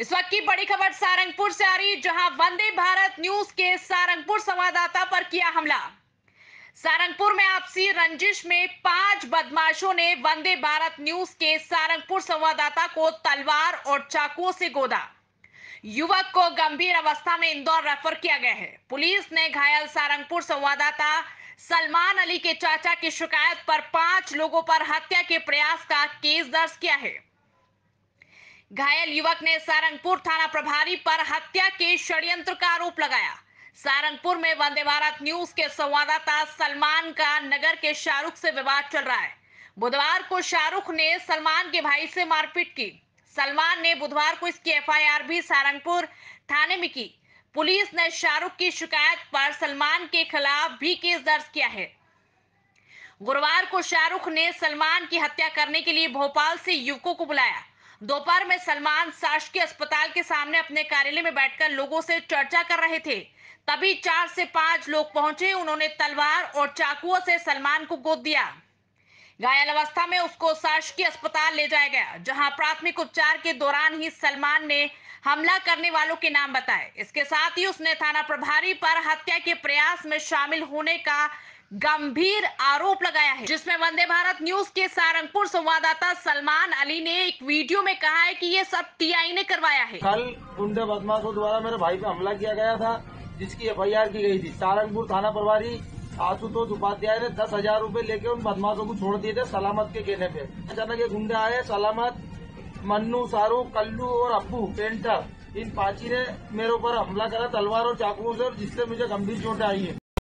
इस वक्त की बड़ी खबर सारंगपुर से आ रही, जहां वंदे भारत न्यूज के सारंगपुर संवाददाता पर किया हमला। सारंगपुर में आपसी रंजिश में 5 बदमाशों ने वंदे भारत न्यूज के सारंगपुर संवाददाता को तलवार और चाकुओं से गोदा। युवक को गंभीर अवस्था में इंदौर रेफर किया गया है। पुलिस ने घायल सारंगपुर संवाददाता सलमान अली के चाचा की शिकायत पर 5 लोगों पर हत्या के प्रयास का केस दर्ज किया है। घायल युवक ने सारंगपुर थाना प्रभारी पर हत्या के षड्यंत्र का आरोप लगाया। सारंगपुर में वंदे भारत न्यूज के संवाददाता सलमान का नगर के शाहरुख से विवाद चल रहा है। बुधवार को शाहरुख ने सलमान के भाई से मारपीट की। सलमान ने बुधवार को इसकी एफआईआर भी सारंगपुर थाने में की। पुलिस ने शाहरुख की शिकायत पर सलमान के खिलाफ भी केस दर्ज किया है। गुरुवार को शाहरुख ने सलमान की हत्या करने के लिए भोपाल से युवकों को बुलाया। दोपहर में सलमान शासकीय अस्पताल के सामने अपने कार्यालय में बैठकर लोगों से चर्चा कर रहे थे, तभी 4 से 5 लोग पहुंचे। उन्होंने तलवार और चाकुओं से सलमान को गोद दिया। घायल अवस्था में उसको शासकीय अस्पताल ले जाया गया, जहां प्राथमिक उपचार के दौरान ही सलमान ने हमला करने वालों के नाम बताए। इसके साथ ही उसने थाना प्रभारी पर हत्या के प्रयास में शामिल होने का गंभीर आरोप लगाया है, जिसमें वंदे भारत न्यूज के सारंगपुर संवाददाता सलमान अली ने एक वीडियो में कहा है कि ये सब टीआई ने करवाया है। कल गुंडे बदमाशों द्वारा मेरे भाई पे हमला किया गया था, जिसकी एफआईआर की गई थी। सारंगपुर थाना प्रभारी आशुतोष उपाध्याय ने 10,000 रूपये लेके उन बदमाशों को छोड़ दिए थे। सलामत के कहने पे अचानक ये गुंडे आए। सलामत, मन्नू, शाहरुख, कल्लू और अप्पू पेंटर, इन 5 ही ने मेरे ऊपर हमला करा तलवार और चाकुओं से, जिससे मुझे गंभीर चोटें आई है।